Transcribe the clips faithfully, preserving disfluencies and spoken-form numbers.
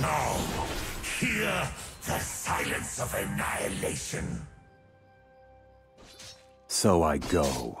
Now, hear the silence of annihilation. So I go.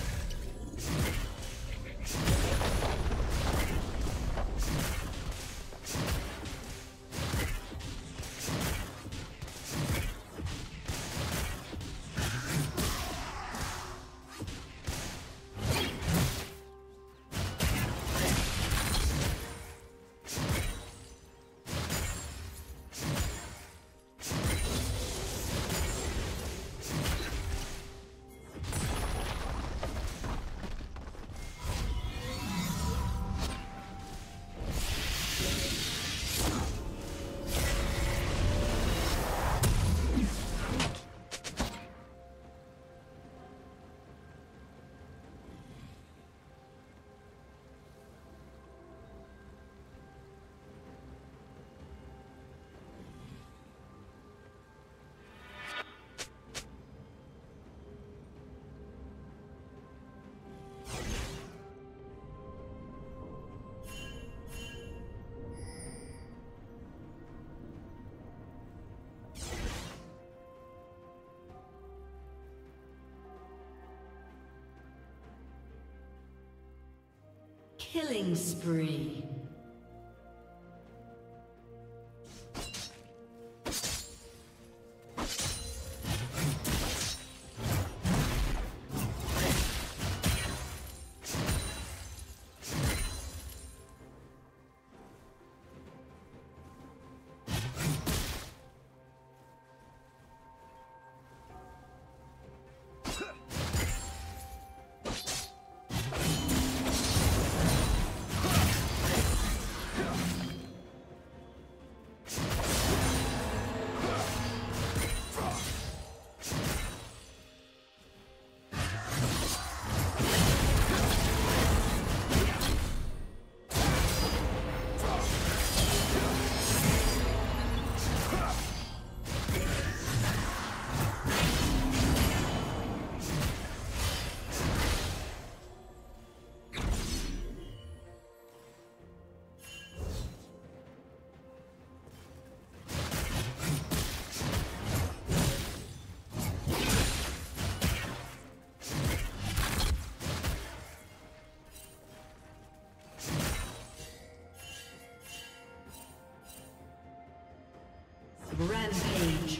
Killing spree. Rampage.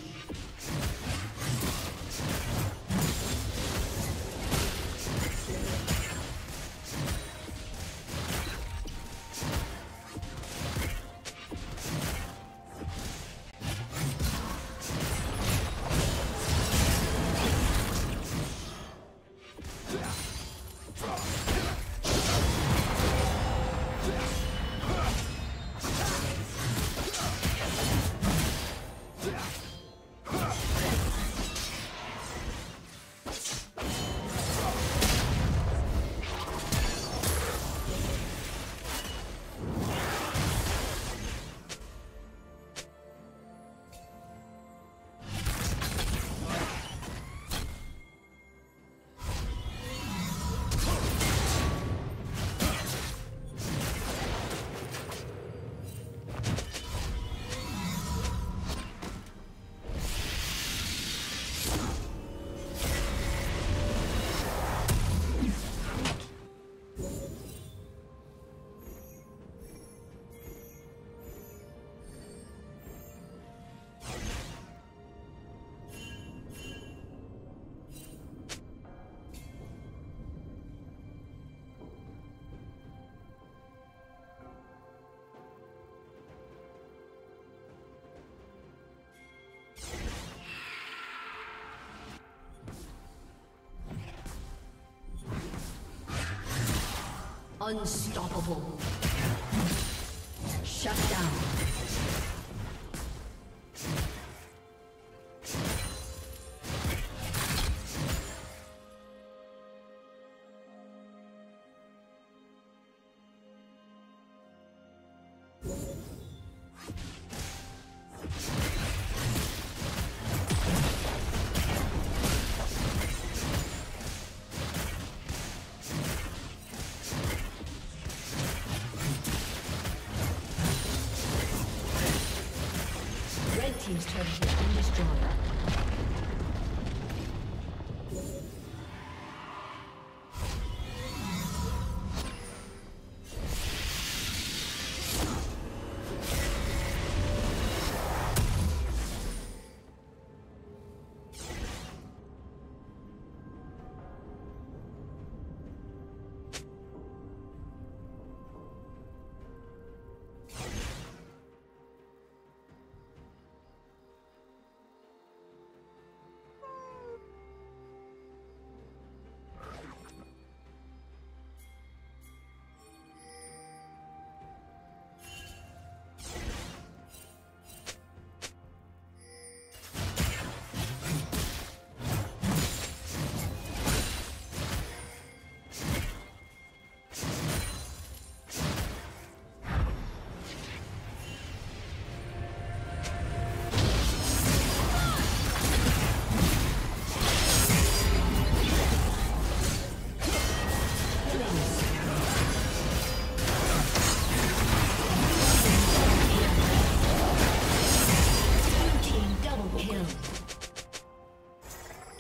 Unstoppable. Shut down. Team's turret has been destroyed.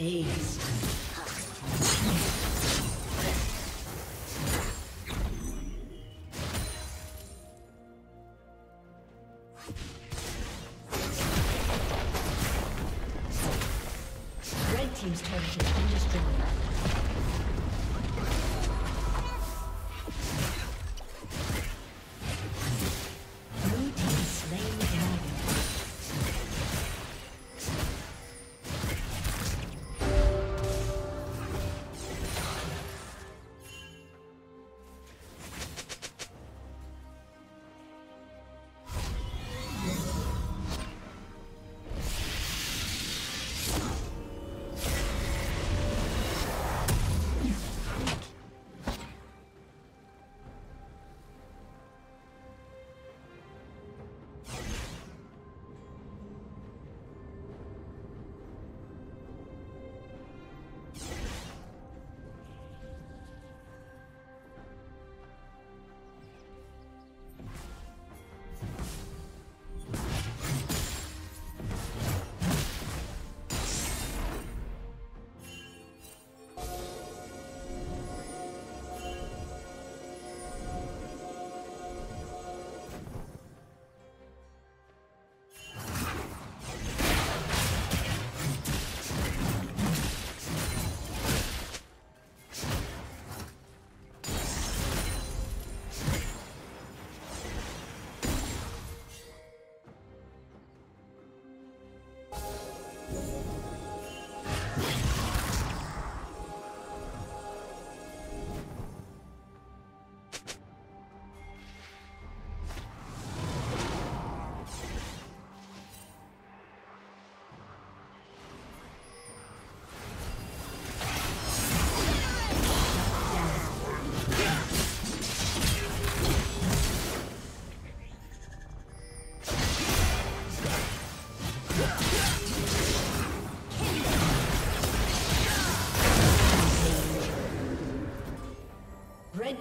Ace. Red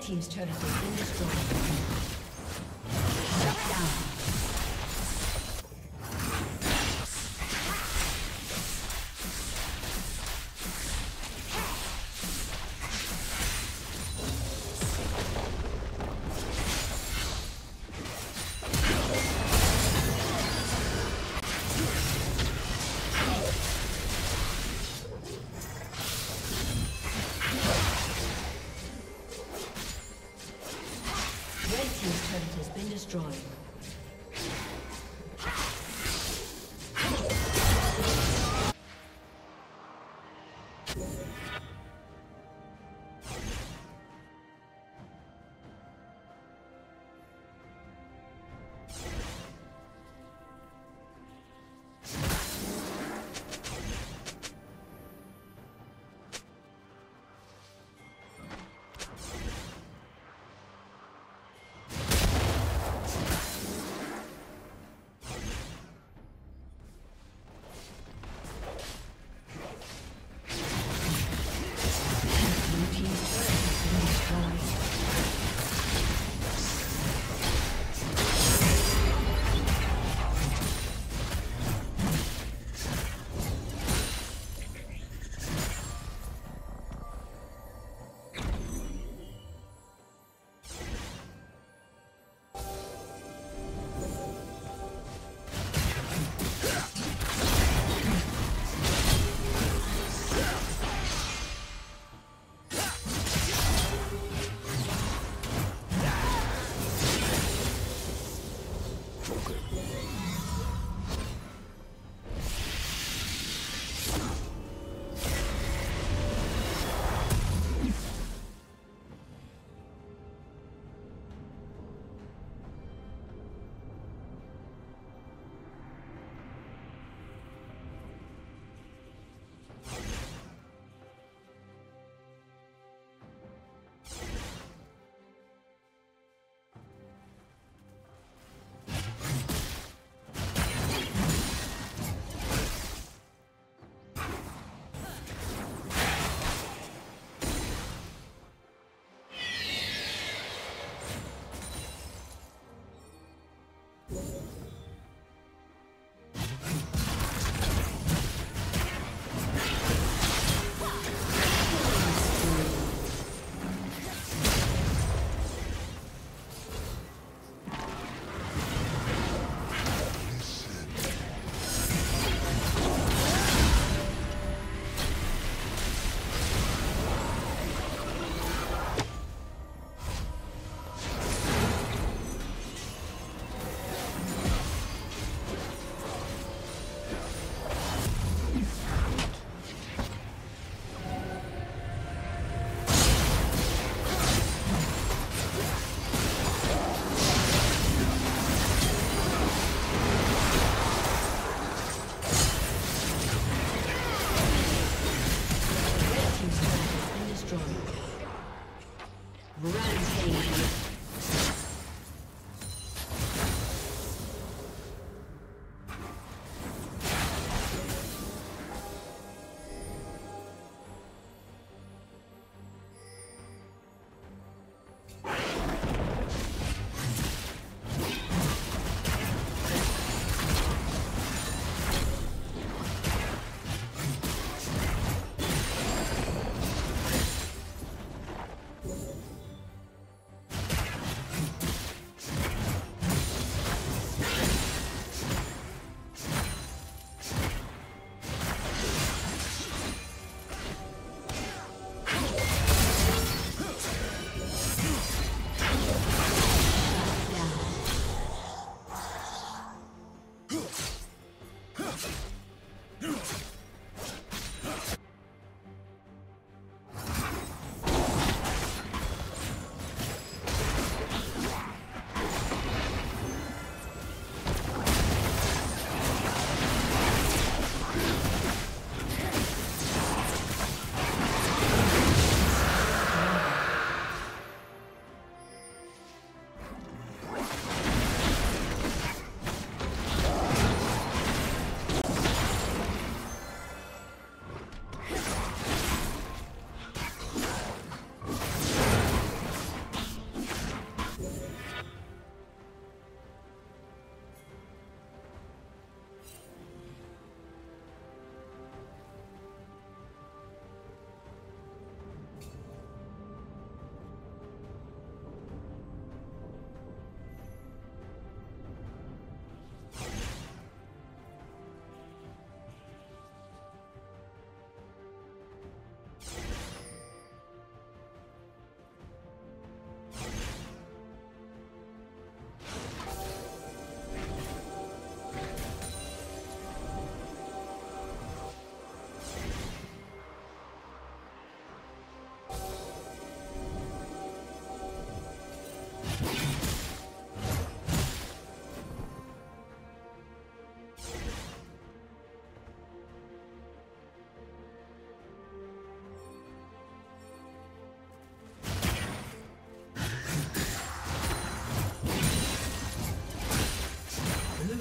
team's turret has been destroyed.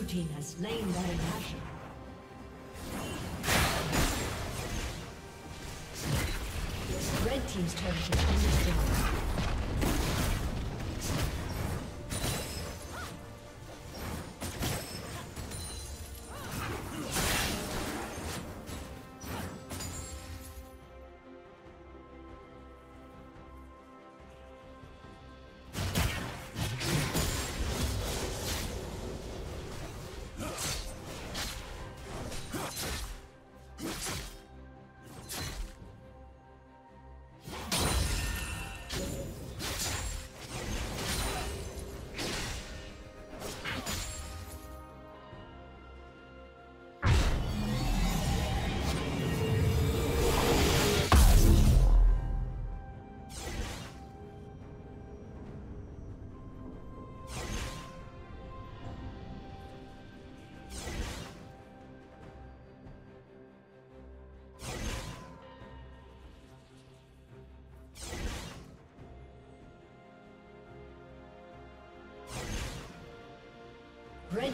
team has slain their nation. Red team's turret is destroyed. Red